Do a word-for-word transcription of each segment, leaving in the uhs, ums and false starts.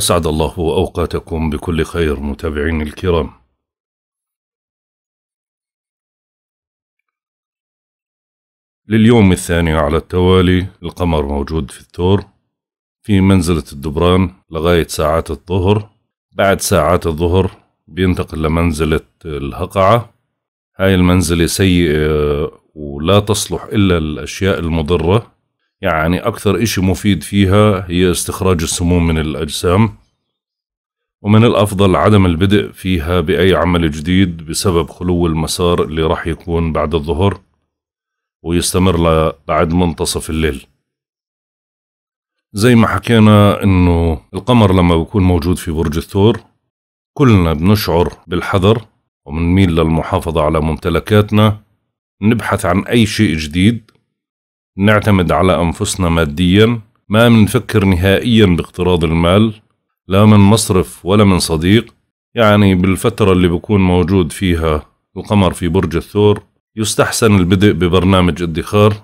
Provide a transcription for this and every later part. أسعد الله أوقاتكم بكل خير متابعين الكرام. لليوم الثاني على التوالي القمر موجود في الثور في منزلة الدبران لغاية ساعات الظهر. بعد ساعات الظهر بينتقل لمنزلة الهقعة. هاي المنزلة سيئة ولا تصلح إلا الأشياء المضرة، يعني أكثر إشي مفيد فيها هي استخراج السموم من الأجسام، ومن الأفضل عدم البدء فيها بأي عمل جديد بسبب خلو المسار اللي راح يكون بعد الظهر ويستمر لبعد منتصف الليل. زي ما حكينا إنه القمر لما بيكون موجود في برج الثور كلنا بنشعر بالحذر وبنميل للمحافظة على ممتلكاتنا، نبحث عن أي شيء جديد، نعتمد على أنفسنا ماديا، ما منفكر نهائيا باقتراض المال لا من مصرف ولا من صديق. يعني بالفترة اللي بكون موجود فيها القمر في برج الثور يستحسن البدء ببرنامج ادخار،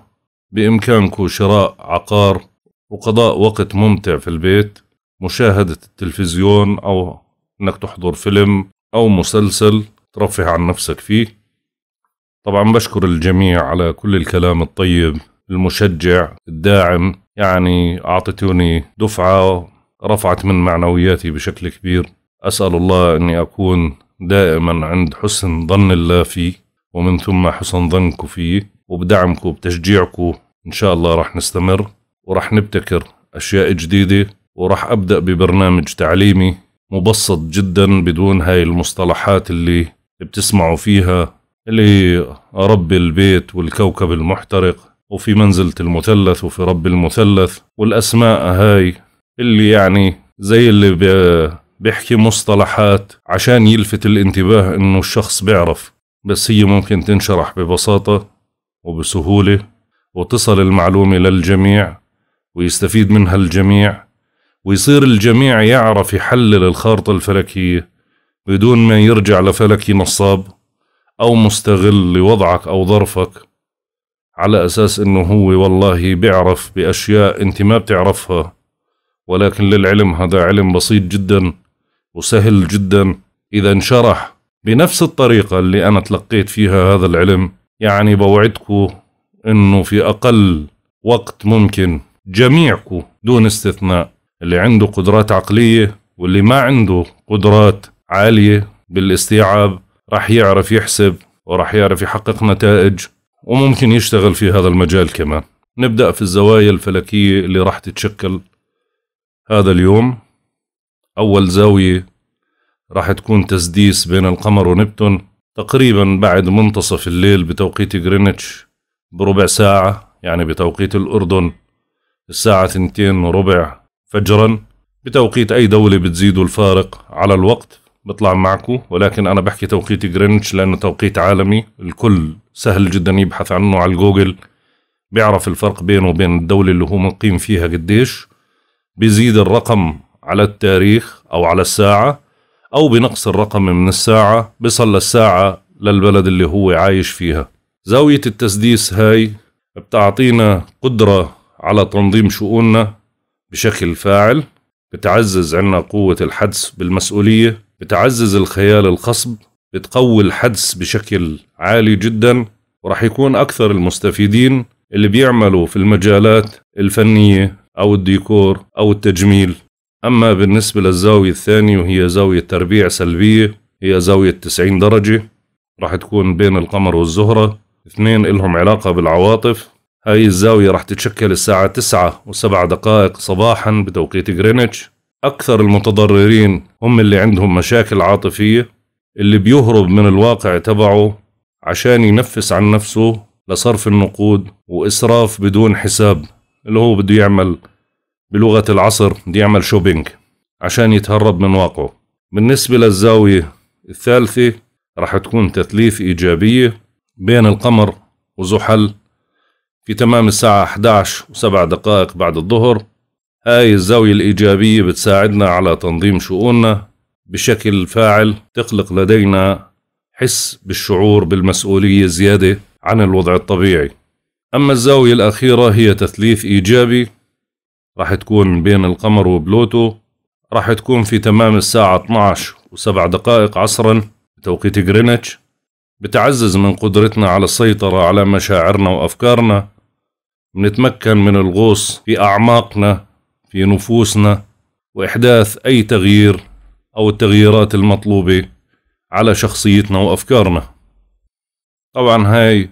بإمكانكم شراء عقار وقضاء وقت ممتع في البيت، مشاهدة التلفزيون أو أنك تحضر فيلم أو مسلسل ترفه عن نفسك فيه. طبعا بشكر الجميع على كل الكلام الطيب المشجع الداعم، يعني أعطتوني دفعة رفعت من معنوياتي بشكل كبير. أسأل الله أني أكون دائما عند حسن ظن الله فيه، ومن ثم حسن ظنكم فيه، وبدعمكم وبتشجيعكم إن شاء الله رح نستمر ورح نبتكر أشياء جديدة، ورح أبدأ ببرنامج تعليمي مبسط جدا بدون هاي المصطلحات اللي بتسمعوا فيها، اللي رب البيت والكوكب المحترق وفي منزلة المثلث وفي رب المثلث والأسماء هاي اللي يعني زي اللي بيحكي مصطلحات عشان يلفت الانتباه إنه الشخص بيعرف، بس هي ممكن تنشرح ببساطة وبسهولة وتصل المعلومة للجميع ويستفيد منها الجميع، ويصير الجميع يعرف يحلل الخارطة الفلكية بدون ما يرجع لفلكي نصاب أو مستغل لوضعك أو ظرفك على أساس إنه هو والله بيعرف بأشياء أنت ما بتعرفها، ولكن للعلم هذا علم بسيط جدا وسهل جدا إذا انشرح بنفس الطريقة اللي أنا تلقيت فيها هذا العلم. يعني بوعدكم إنه في أقل وقت ممكن جميعكم دون استثناء، اللي عنده قدرات عقلية واللي ما عنده قدرات عالية بالاستيعاب، راح يعرف يحسب وراح يعرف يحقق نتائج وممكن يشتغل في هذا المجال كمان. نبدأ في الزوايا الفلكية اللي راح تتشكل هذا اليوم. أول زاوية راح تكون تسديس بين القمر ونبتون تقريبا بعد منتصف الليل بتوقيت غرينتش بربع ساعة، يعني بتوقيت الأردن الساعة اثنتين وربع فجرا. بتوقيت أي دولة بتزيدوا الفارق على الوقت بطلع معكم، ولكن أنا بحكي توقيت غرينتش لأنه توقيت عالمي، الكل سهل جدا يبحث عنه على الجوجل بيعرف الفرق بينه وبين الدولة اللي هو مقيم فيها قديش، بيزيد الرقم على التاريخ أو على الساعة، أو بنقص الرقم من الساعة بيصل الساعة للبلد اللي هو عايش فيها. زاوية التسديس هاي بتعطينا قدرة على تنظيم شؤوننا بشكل فاعل، بتعزز عنا قوة الحدس بالمسؤولية، بتعزز الخيال الخصب، بتقوي الحدس بشكل عالي جدا، ورح يكون أكثر المستفيدين اللي بيعملوا في المجالات الفنية أو الديكور أو التجميل. أما بالنسبة للزاوية الثانية وهي زاوية تربيع سلبية، هي زاوية تسعين درجة راح تكون بين القمر والزهرة، اثنين إلهم علاقة بالعواطف. هاي الزاوية راح تتشكل الساعة تسعة وسبع دقائق صباحا بتوقيت غرينتش. أكثر المتضررين هم اللي عندهم مشاكل عاطفية، اللي بيهرب من الواقع تبعه عشان ينفس عن نفسه لصرف النقود وإسراف بدون حساب، اللي هو بده يعمل بلغة العصر بده يعمل شوبينج عشان يتهرب من واقعه. بالنسبة للزاوية الثالثة راح تكون تثليث إيجابية بين القمر وزحل في تمام الساعة احدعش وسبع دقائق بعد الظهر. هاي الزاوية الإيجابية بتساعدنا على تنظيم شؤوننا بشكل فاعل، تخلق لدينا حس بالشعور بالمسؤولية زيادة عن الوضع الطبيعي. أما الزاوية الأخيرة هي تثليث إيجابي راح تكون بين القمر وبلوتو راح تكون في تمام الساعة اثنعش وسبع دقائق عصرا بتوقيت غرينتش، بتعزز من قدرتنا على السيطرة على مشاعرنا وأفكارنا، بنتمكن من الغوص في أعماقنا في نفوسنا وإحداث أي تغيير أو التغييرات المطلوبة على شخصيتنا وأفكارنا. طبعا هاي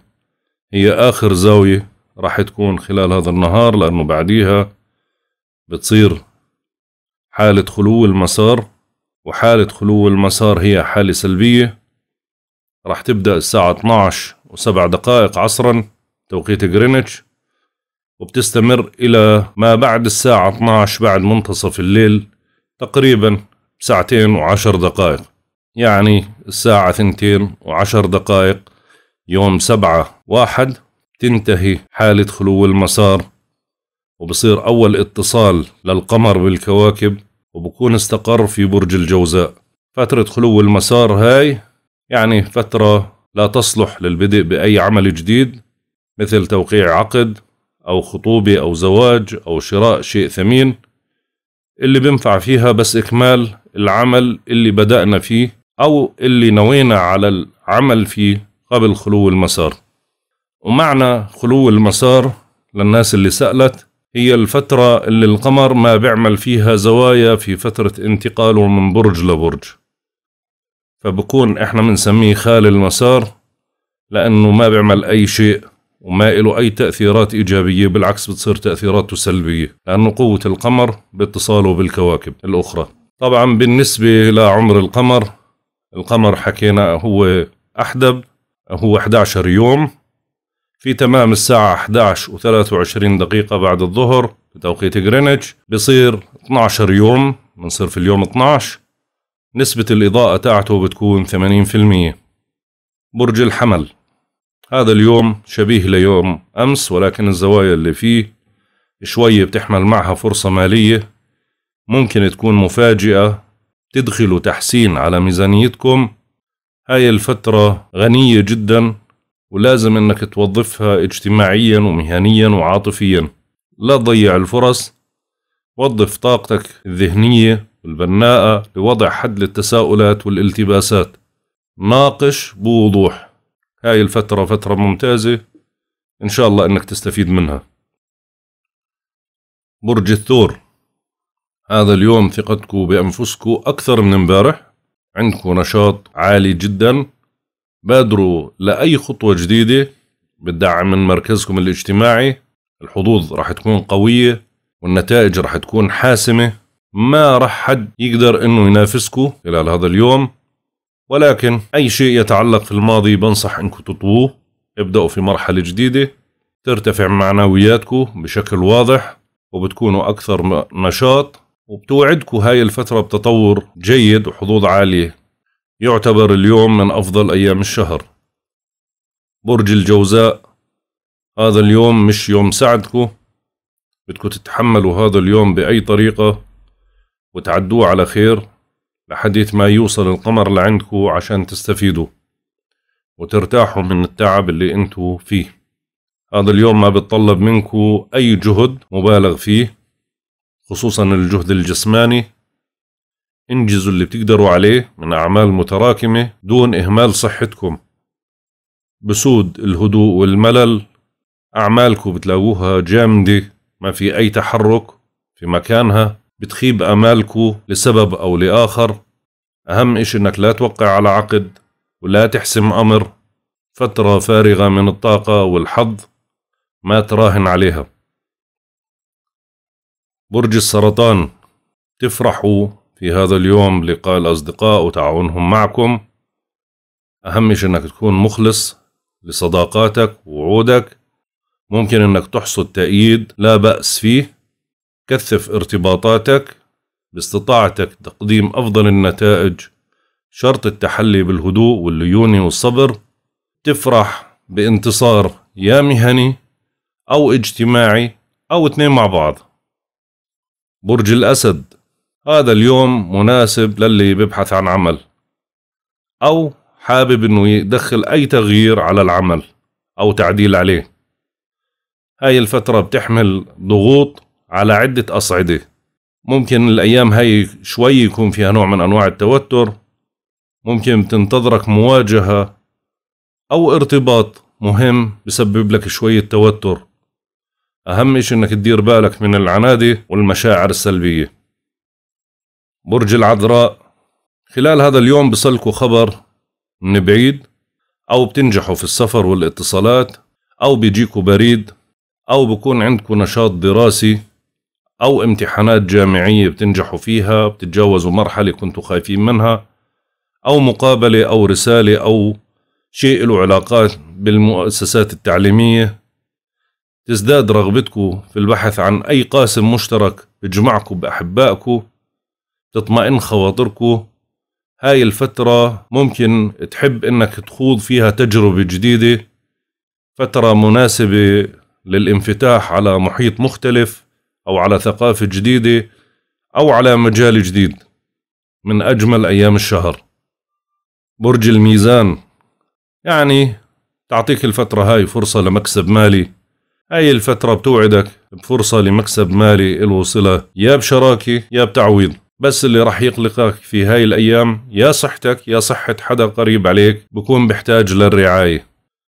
هي آخر زاوية راح تكون خلال هذا النهار، لأنه بعديها بتصير حالة خلو المسار، وحالة خلو المسار هي حالة سلبية راح تبدأ الساعة اثنعش وسبع دقائق عصرا توقيت غرينتش، وبتستمر إلى ما بعد الساعة اثنعش بعد منتصف الليل تقريبا ساعتين وعشر دقائق، يعني الساعة ثنتين وعشر دقائق يوم سبعة واحد تنتهي حالة خلو المسار، وبصير أول اتصال للقمر بالكواكب وبكون استقر في برج الجوزاء. فترة خلو المسار هاي يعني فترة لا تصلح للبدء بأي عمل جديد مثل توقيع عقد أو خطوبة أو زواج أو شراء شيء ثمين، اللي بنفع فيها بس إكمال العمل اللي بدأنا فيه أو اللي نوينا على العمل فيه قبل خلو المسار. ومعنى خلو المسار للناس اللي سألت هي الفترة اللي القمر ما بيعمل فيها زوايا في فترة انتقاله من برج لبرج، فبكون احنا بنسميه خال المسار لأنه ما بيعمل أي شيء وما له أي تأثيرات إيجابية، بالعكس بتصير تأثيراته سلبية لأنه قوة القمر باتصاله بالكواكب الأخرى. طبعا بالنسبة لعمر القمر، القمر حكينا هو أحدب، هو أحد عشر يوم في تمام الساعة احد عشر وثلاث وعشرين دقيقة بعد الظهر بتوقيت غرينتش، بصير اثنعش يوم، بنصير في اليوم اثنعش، نسبة الإضاءة تاعته بتكون ثمانين بالمية. برج الحمل هذا اليوم شبيه ليوم أمس، ولكن الزوايا اللي فيه شوية بتحمل معها فرصة مالية ممكن تكون مفاجئة تدخل تحسين على ميزانيتكم. هاي الفترة غنية جدا ولازم انك توظفها اجتماعيا ومهنيا وعاطفيا، لا تضيع الفرص، وظف طاقتك الذهنية والبناءة لوضع حد للتساؤلات والالتباسات، ناقش بوضوح. هاي الفترة فترة ممتازة ان شاء الله انك تستفيد منها. برج الثور هذا اليوم ثقتكم بأنفسكم أكثر من امبارح، عندكم نشاط عالي جدا، بادروا لأي خطوة جديدة بتدعم من مركزكم الاجتماعي، الحظوظ راح تكون قوية والنتائج راح تكون حاسمة، ما راح حد يقدر انه ينافسكم خلال هذا اليوم، ولكن أي شيء يتعلق في الماضي بنصح انكم تطووه، ابدأوا في مرحلة جديدة، ترتفع معنوياتكم بشكل واضح وبتكونوا أكثر نشاط، وبتوعدكم هاي الفترة بتطور جيد وحظوظ عالية. يعتبر اليوم من أفضل أيام الشهر. برج الجوزاء هذا اليوم مش يوم سعدكم، بدكم تتحملوا هذا اليوم بأي طريقة وتعدوه على خير لحديث ما يوصل القمر لعندكم عشان تستفيدوا وترتاحوا من التعب اللي انتوا فيه. هذا اليوم ما بتطلب منكم أي جهد مبالغ فيه، خصوصا الجهد الجسماني، انجزوا اللي بتقدروا عليه من أعمال متراكمة دون إهمال صحتكم. بسود الهدوء والملل، أعمالكم بتلاقوها جامدة ما في أي تحرك في مكانها، بتخيب أمالكم لسبب أو لآخر، أهم إشي إنك لا توقع على عقد ولا تحسم أمر، فترة فارغة من الطاقة والحظ ما تراهن عليها. برج السرطان تفرحوا في هذا اليوم لقاء الأصدقاء وتعاونهم معكم، أهم شيء أنك تكون مخلص لصداقاتك ووعودك، ممكن أنك تحصد تأييد لا بأس فيه، كثف ارتباطاتك باستطاعتك تقديم أفضل النتائج، شرط التحلي بالهدوء والليونة والصبر، تفرح بانتصار يا مهني أو اجتماعي أو اثنين مع بعض. برج الأسد هذا اليوم مناسب للي بيبحث عن عمل أو حابب إنه يدخل أي تغيير على العمل أو تعديل عليه. هاي الفترة بتحمل ضغوط على عدة أصعدة، ممكن الأيام هاي شوي يكون فيها نوع من أنواع التوتر، ممكن تنتظرك مواجهة أو ارتباط مهم بسبب لك شوية توتر. أهم إشي إنك تدير بالك من العنادي والمشاعر السلبية. برج العذراء، خلال هذا اليوم بصلكوا خبر من بعيد، أو بتنجحوا في السفر والاتصالات، أو بيجيكوا بريد، أو بكون عندكوا نشاط دراسي أو امتحانات جامعية بتنجحوا فيها، بتتجاوزوا مرحلة كنتوا خايفين منها، أو مقابلة أو رسالة أو شيء له علاقات بالمؤسسات التعليمية. تزداد رغبتكم في البحث عن أي قاسم مشترك بجمعكم بأحبائكم، تطمئن خواطركم. هاي الفترة ممكن تحب إنك تخوض فيها تجربة جديدة، فترة مناسبة للانفتاح على محيط مختلف أو على ثقافة جديدة أو على مجال جديد. من أجمل أيام الشهر. برج الميزان، يعني تعطيك الفترة هاي فرصة لمكسب مالي. هاي الفترة بتوعدك بفرصة لمكسب مالي إلو صلة يا بشراكة يا بتعويض، بس اللي راح يقلقك في هاي الأيام يا صحتك يا صحة حدا قريب عليك بكون بحتاج للرعاية.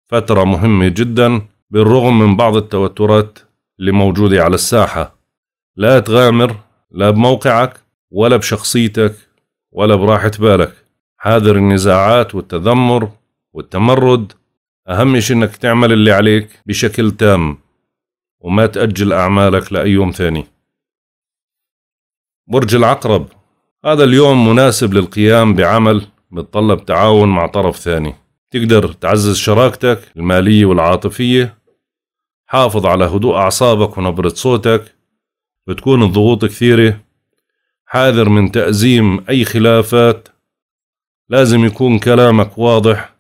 فترة مهمة جدا بالرغم من بعض التوترات اللي موجودة على الساحة. لا تغامر لا بموقعك ولا بشخصيتك ولا براحة بالك. حاذر النزاعات والتذمر والتمرد. أهم شيء إنك تعمل اللي عليك بشكل تام وما تأجل أعمالك لأي يوم ثاني. برج العقرب، هذا اليوم مناسب للقيام بعمل بتطلب تعاون مع طرف ثاني. تقدر تعزز شراكتك المالية والعاطفية. حافظ على هدوء أعصابك ونبرة صوتك، بتكون الضغوط كثيرة. حاذر من تأزيم أي خلافات، لازم يكون كلامك واضح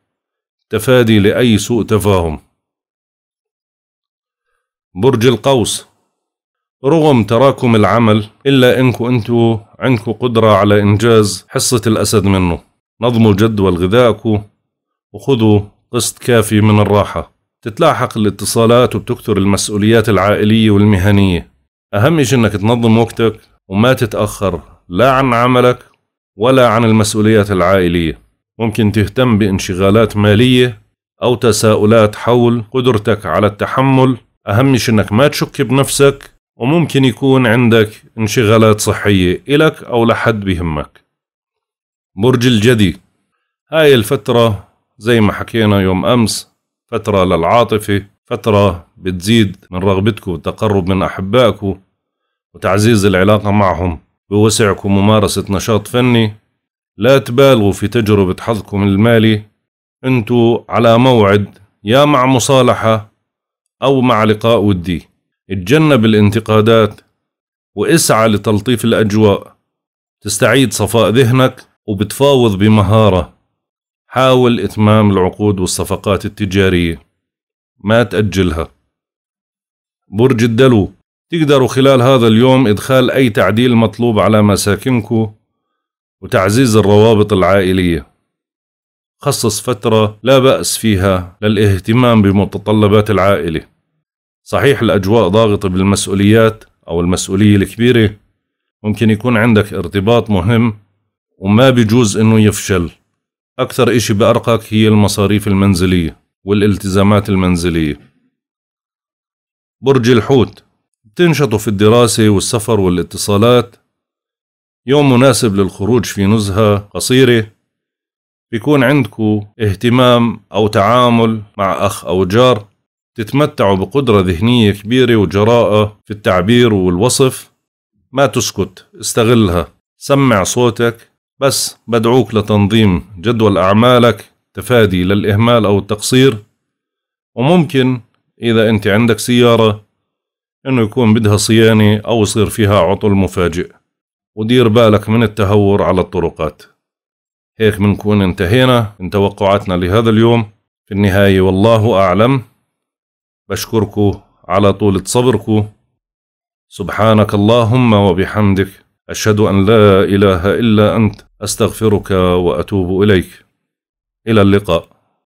تفادي لأي سوء تفاهم. برج القوس، رغم تراكم العمل إلا إنكوا أنتوا عندكوا قدرة على إنجاز حصة الأسد منه. نظموا جدول غذائكوا وخذوا قسط كافي من الراحة. تتلاحق الاتصالات وبتكثر المسؤوليات العائلية والمهنية. أهم شيء إنك تنظم وقتك وما تتأخر لا عن عملك ولا عن المسؤوليات العائلية. ممكن تهتم بانشغالات مالية أو تساؤلات حول قدرتك على التحمل. أهم شيء إنك ما تشك بنفسك، وممكن يكون عندك انشغالات صحية إلك أو لحد بهمك. برج الجدي، هاي الفترة زي ما حكينا يوم أمس فترة للعاطفة، فترة بتزيد من رغبتكم والتقرب من أحبائكم وتعزيز العلاقة معهم بوسعكم ممارسة نشاط فني. لا تبالغوا في تجربة حظكم المالي، انتوا على موعد يا مع مصالحة أو مع لقاء ودي. اتجنب الانتقادات واسعى لتلطيف الأجواء. تستعيد صفاء ذهنك وبتفاوض بمهارة. حاول إتمام العقود والصفقات التجارية، ما تأجلها. برج الدلو، تقدروا خلال هذا اليوم إدخال أي تعديل مطلوب على مساكنكم وتعزيز الروابط العائلية. خصص فترة لا بأس فيها للاهتمام بمتطلبات العائلة. صحيح الأجواء ضاغطة بالمسؤوليات أو المسؤولية الكبيرة، ممكن يكون عندك ارتباط مهم وما بيجوز إنه يفشل. أكثر إشي بأرقك هي المصاريف المنزلية والالتزامات المنزلية. برج الحوت، بتنشطوا في الدراسة والسفر والاتصالات. يوم مناسب للخروج في نزهة قصيرة. بيكون عندكوا اهتمام أو تعامل مع أخ أو جار. تتمتعوا بقدرة ذهنية كبيرة وجراءة في التعبير والوصف. ما تسكت، استغلها. سمع صوتك، بس بدعوك لتنظيم جدول أعمالك تفادي للإهمال أو التقصير. وممكن إذا أنت عندك سيارة إنه يكون بدها صيانة أو يصير فيها عطل مفاجئ، ودير بالك من التهور على الطرقات. هيك منكون انتهينا من توقعاتنا لهذا اليوم. في النهاية والله أعلم. بشكركم على طولة صبركم. سبحانك اللهم وبحمدك، أشهد أن لا إله إلا أنت، أستغفرك وأتوب إليك. إلى اللقاء.